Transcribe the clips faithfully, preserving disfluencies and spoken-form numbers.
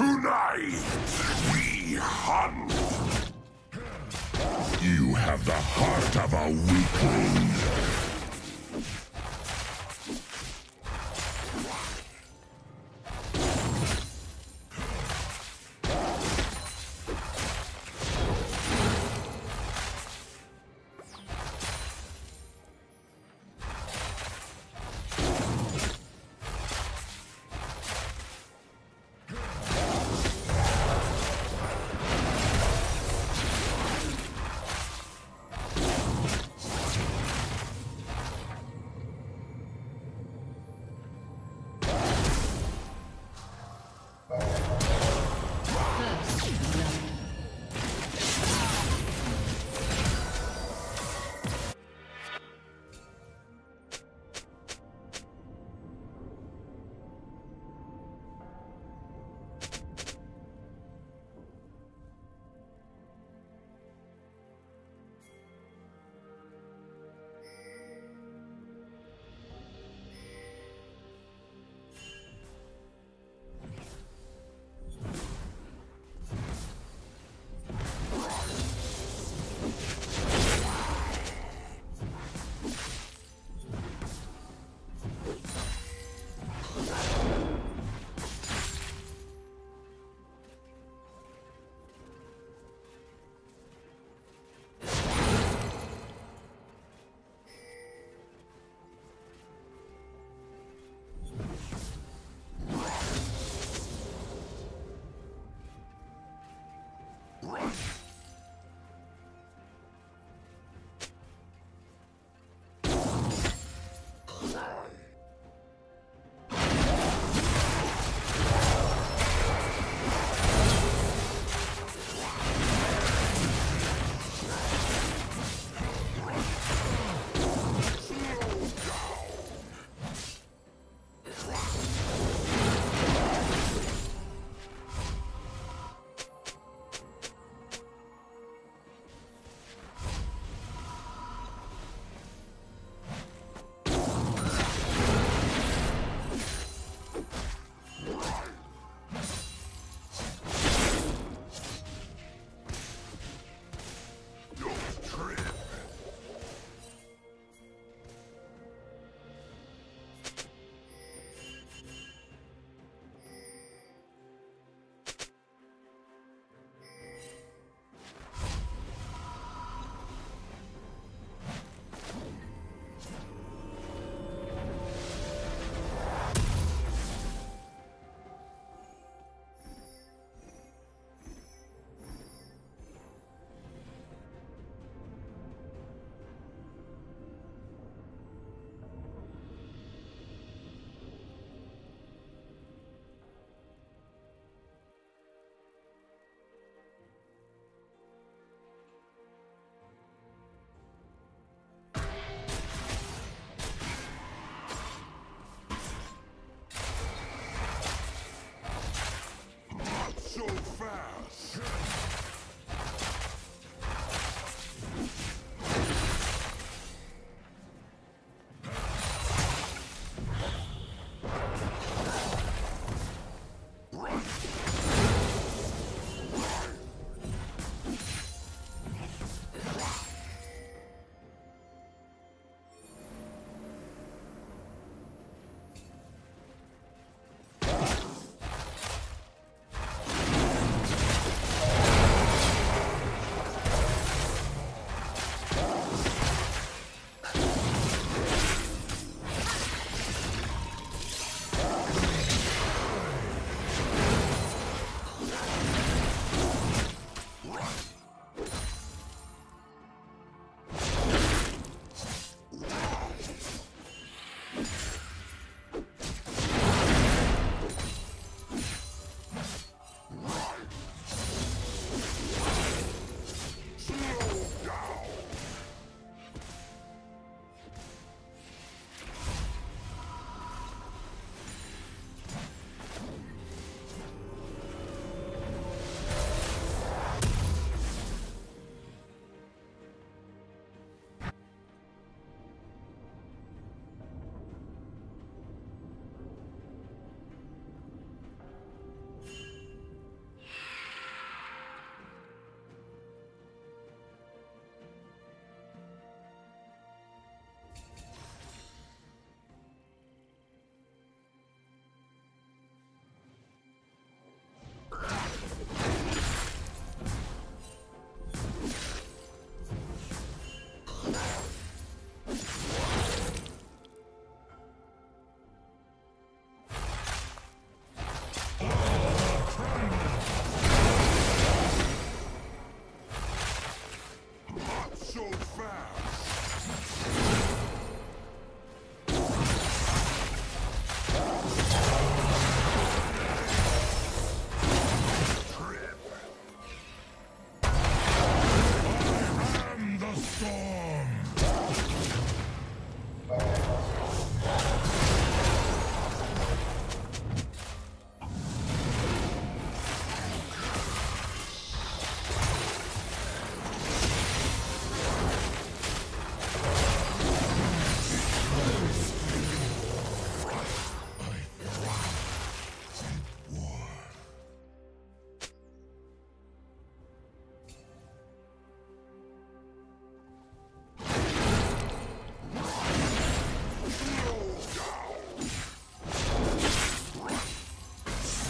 Tonight, we hunt! You have the heart of a weakling!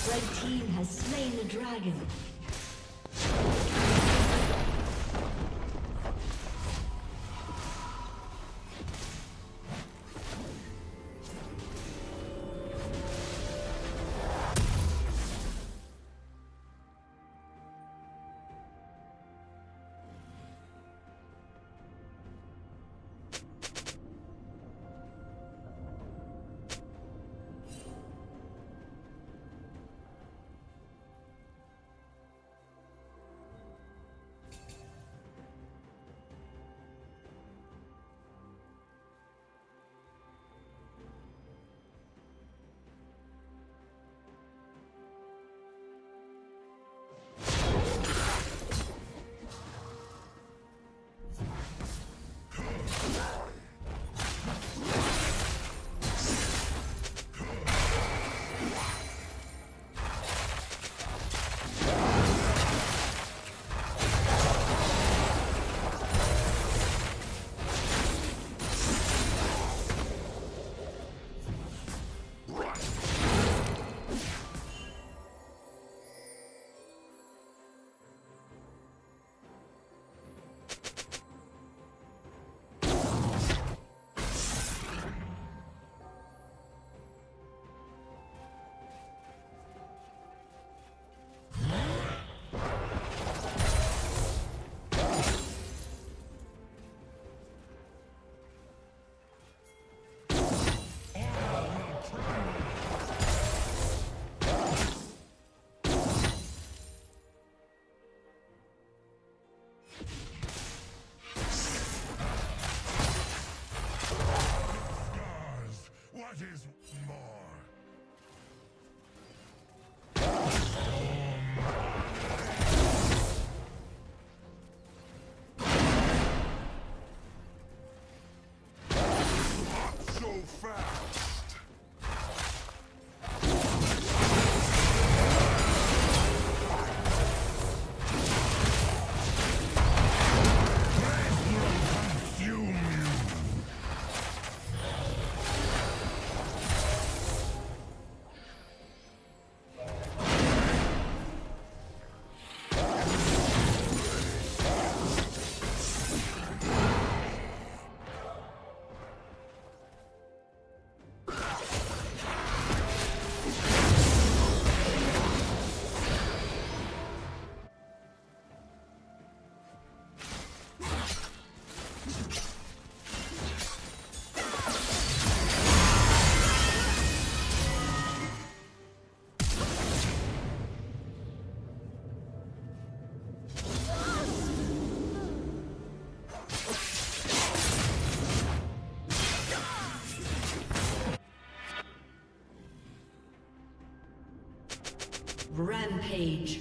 Red team has slain the dragon. What is more? Rampage.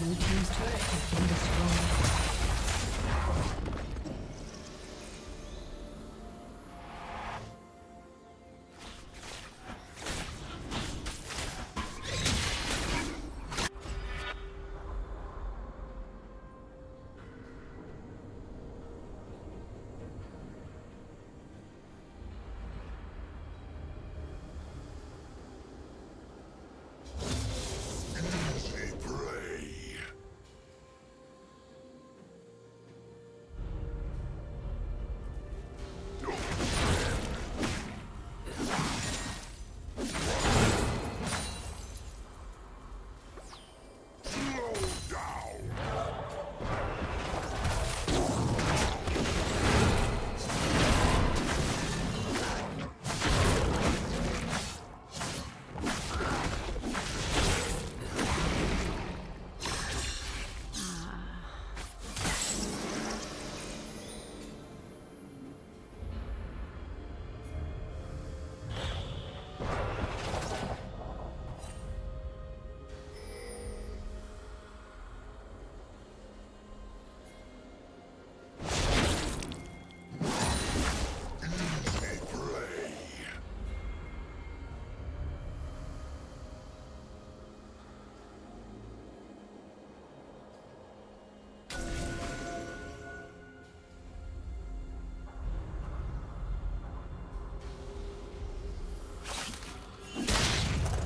Blue team's turret has been destroyed.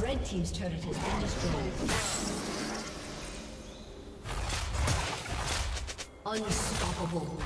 Red team's turret has been destroyed. Unstoppable.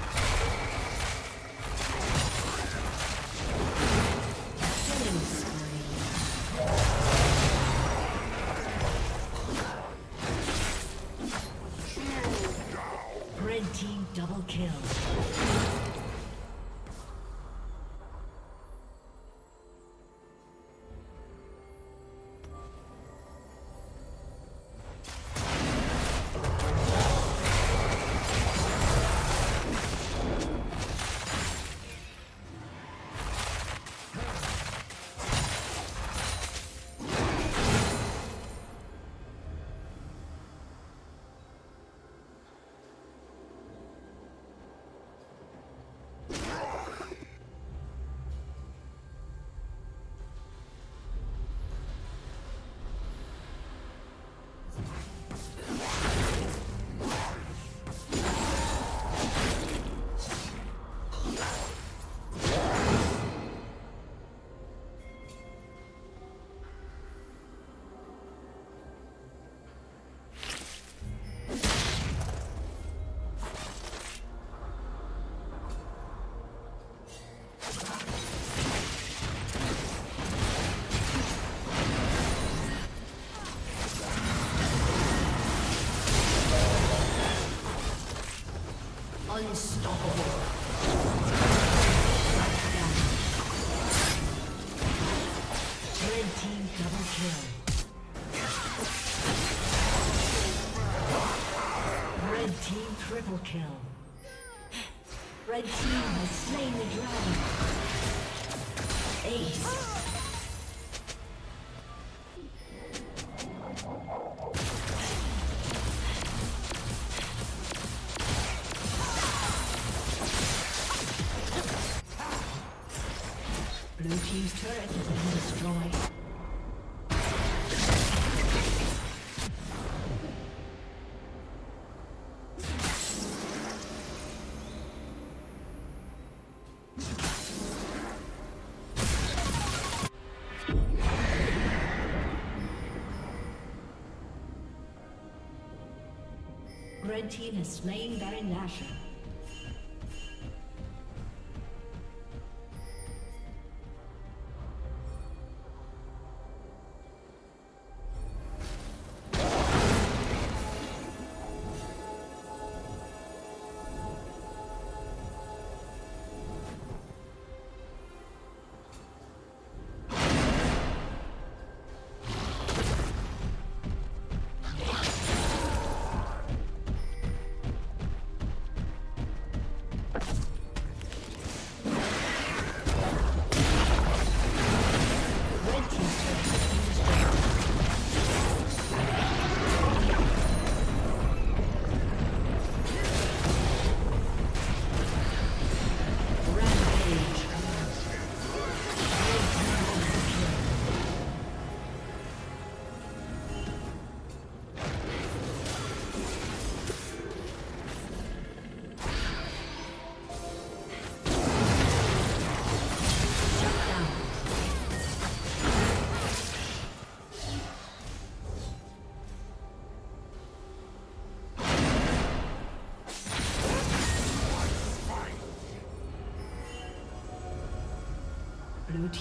Kill. Red team has slain the dragon. Ace. Blue team's turret has been destroyed. Red team has slain Baron Nashor. Blue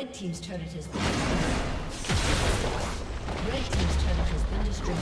Red team's turret has been destroyed. Red team's turret has been destroyed.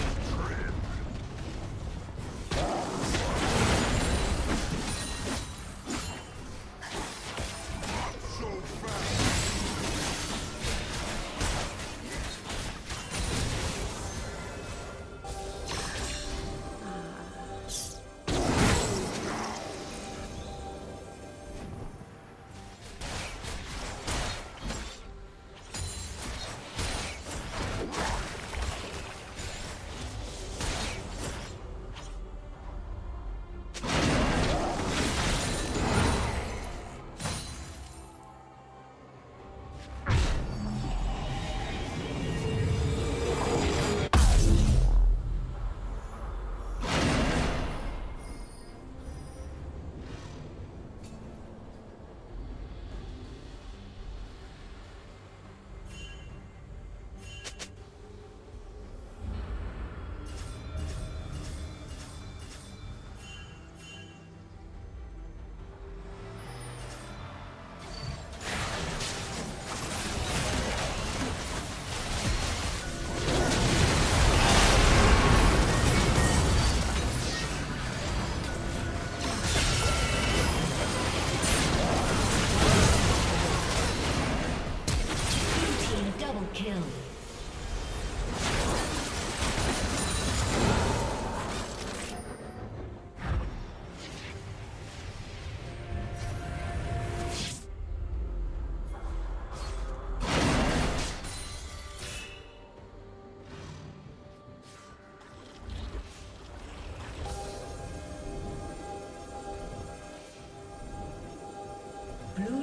Blue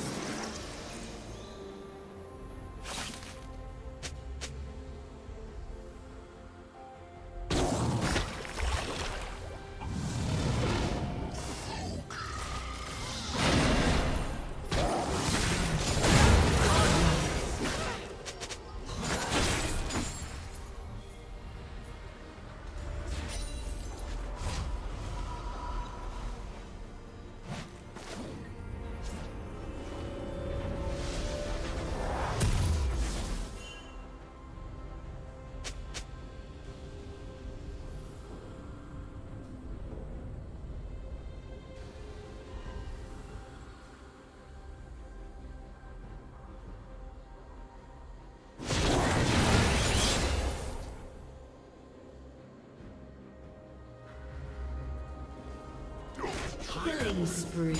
Killing spree.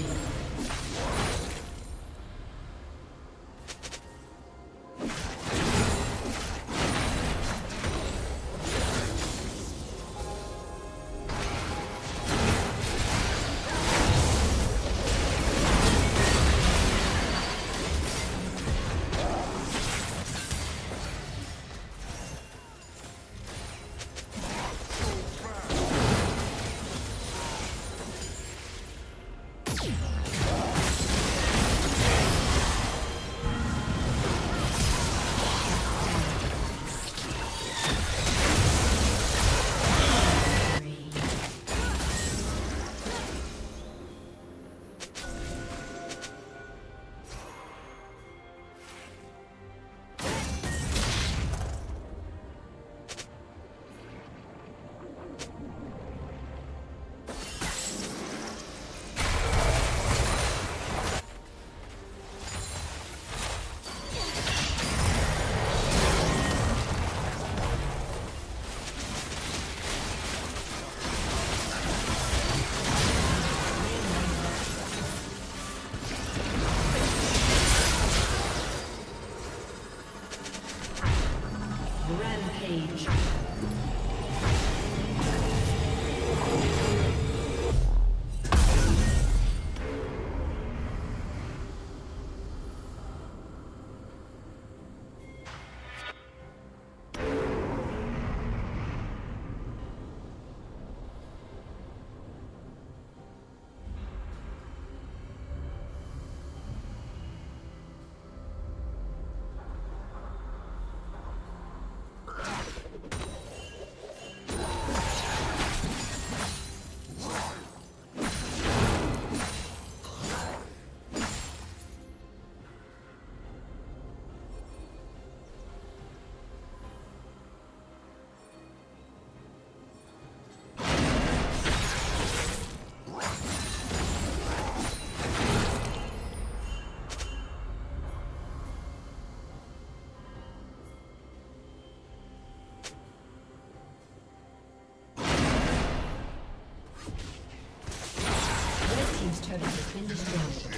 turret has been destroyed.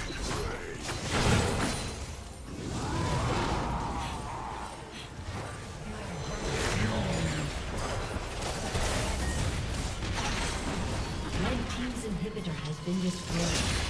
Inhibitor has been destroyed.